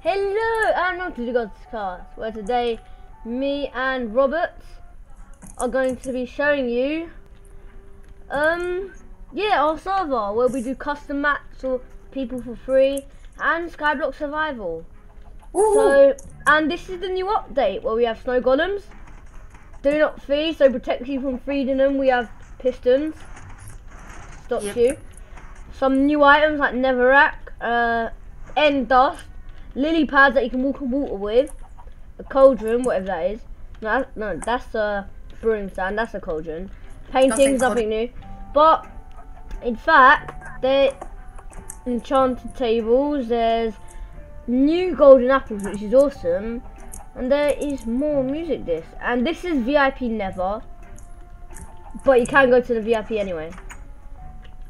Hello and welcome to the Godscast, where today me and Robert are going to be showing you our server where we do custom maps or people for free and Skyblock Survival. Ooh. So, and this is the new update where we have snow golems. Do not feed, so protect you from feeding them. We have pistons. Stops you. Some new items like Netherrack, end dust, lily pads that you can walk on water with, a cauldron, whatever that is. No, that's a brewing stand, that's a cauldron. Paintings, nothing new. But in fact, they're enchanted tables, there's new golden apples, which is awesome. And there is more music discs. And this is VIP Never, but you can go to the VIP anyway.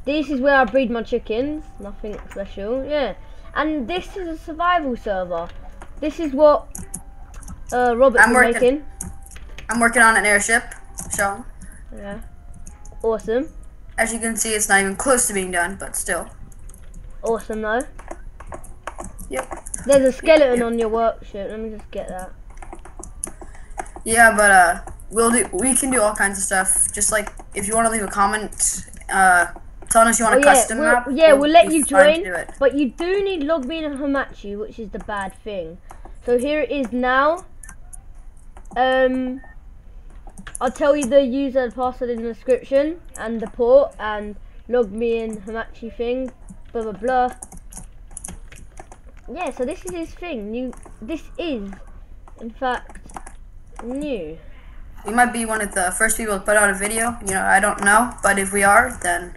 This is where I breed my chickens, nothing special, yeah. And this is a survival server. This is what Robert's making. I'm working on an airship, so. Yeah, awesome. As you can see, it's not even close to being done, but still. Awesome though. Yep. There's a skeleton on your workshop, let me just get that. Yeah, but we can do all kinds of stuff. Just like, if you want to leave a comment, telling us you want a custom map. Yeah, we'll let you join, but you do need logmein and Hamachi, which is the bad thing. So here it is now. I'll tell you the user and password in the description, and the port, and logmein Hamachi thing, blah blah blah. Yeah, so this is his thing. This is, in fact, new. We might be one of the first people to put out a video. You know, I don't know, but if we are, then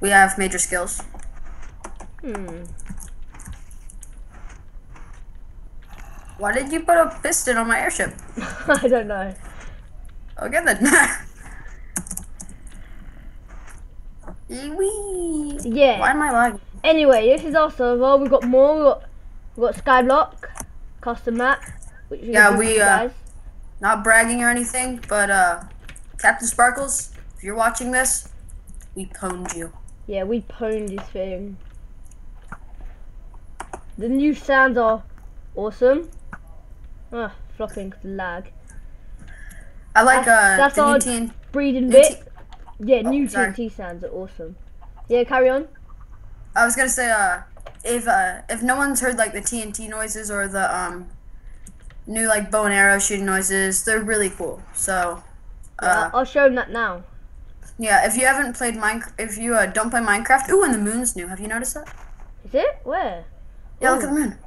we have major skills. Why did you put a piston on my airship? I don't know. Okay then. Wee. Yeah. Why am I lagging? Anyway, this is our server. We've got more. We've got Skyblock, custom map. Which not bragging or anything, but Captain Sparkles, if you're watching this, we pwned you. Yeah, we pwned this thing. The new sounds are awesome. Ah, flopping lag. I like that's the new TNT breeding bit. Yeah, new TNT sounds are awesome. Yeah, carry on. I was gonna say if no one's heard like the TNT noises or the new like bow and arrow shooting noises, they're really cool. So I'll show them that now. Yeah, if you haven't played Minecraft, if you don't play Minecraft, ooh, and the moon's new. Have you noticed that? Is it? Where? Yeah, look at the moon.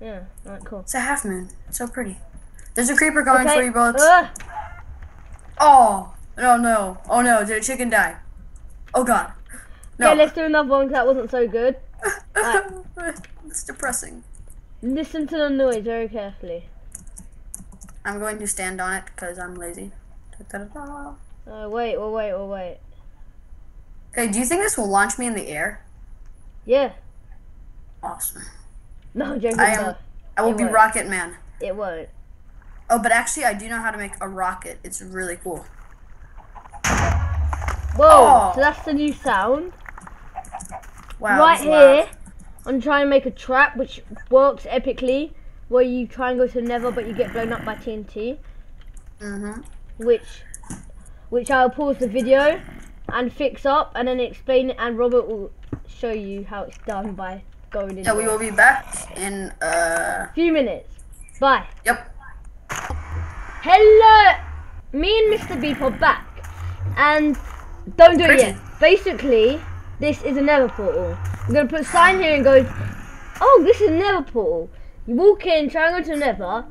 Yeah, alright, cool. It's a half moon. It's so pretty. There's a creeper going for you, bullets. Oh, no. Oh, no, did a chicken die? Oh, God. No. Okay, let's do another one, because that wasn't so good. Right. It's depressing. Listen to the noise very carefully. I'm going to stand on it, because I'm lazy. Da-da-da-da. Wait. Okay, do you think this will launch me in the air? Yeah. Awesome. No, joking. I will be Rocket Man. It won't. Oh, but actually, I do know how to make a rocket. It's really cool. Whoa, so that's the new sound. Wow. Right here, I'm trying to make a trap, which works epically, where you try and go to Never, but you get blown up by TNT. Which I'll pause the video and fix up, and then explain it, and Robert will show you how it's done by going in. So we will be back in a few minutes. Bye. Yep. Hello, me and Mr. Beep are back, and don't do it yet. Basically, this is a Nether portal. I'm gonna put a sign here and go. Oh, this is a Nether portal. You walk in, try and go to Nether.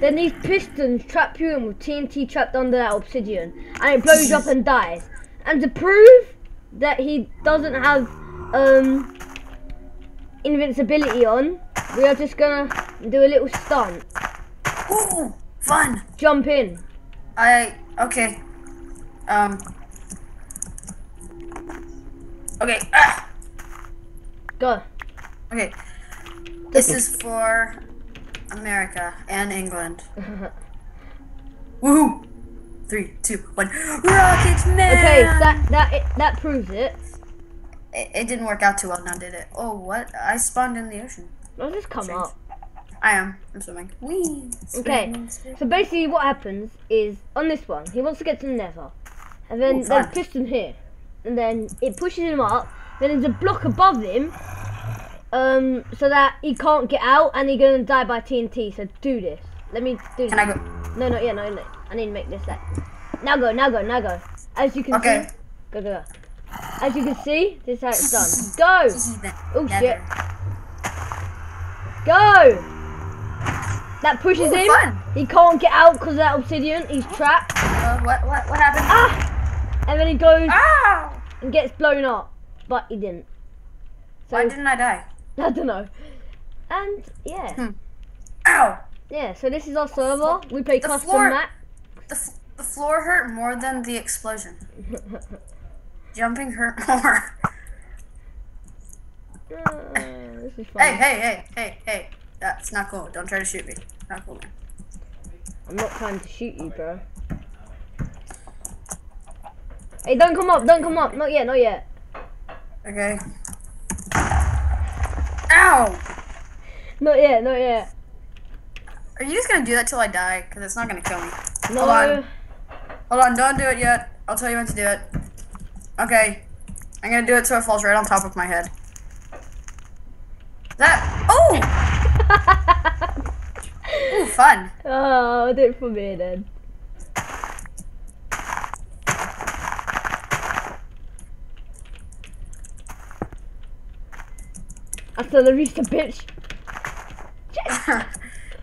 Then these pistons trap you in with TNT trapped under that obsidian, and it blows up and dies. And to prove that he doesn't have invincibility on, we are just gonna do a little stunt. Ooh, fun! Jump in. Okay. Ah. Go. Okay. This is for America and England. Woohoo! 3, 2, 1. Rocket Man! Okay, that proves it. It didn't work out too well now, did it? Oh, what? I spawned in the ocean. I'll just come up. I am. I'm swimming. Whee! Okay. So basically, what happens is on this one, he wants to get to the Nether, and then there's a piston here, and then it pushes him up. Then there's a block above him, so that he can't get out, and he's gonna die by TNT. So do this. Let me do this. Can I go? No, not yet. No, I need to make this. Now go. Now go. Now go. As you can see. Go, go, go. As you can see, this is how it's done. Go! Oh shit. Go! That pushes him. Fun. He can't get out because of that obsidian. He's trapped. What happened? Ah! And then he goes and gets blown up. But he didn't. So why didn't I die? I don't know. And yeah. Ow! Yeah, so this is our server. We play custom map. The floor hurt more than the explosion. Jumping hurt more. This is fun. Hey. That's not cool. Don't try to shoot me. Not cool, man. I'm not trying to shoot you, bro. Hey, don't come up. Don't come up. Not yet. Not yet. Okay. Ow! Not yet. Not yet. Are you just going to do that till I die? Because it's not going to kill me. No. Hold on. Hold on. Don't do it yet. I'll tell you when to do it. Okay. I'm going to do it so it falls right on top of my head. That. Oh! Ooh, fun. Oh, I'll do it for me then. I still reached a bitch. And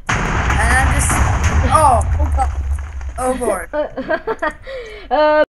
I'm just. Oh, oh, God. Oh, Lord.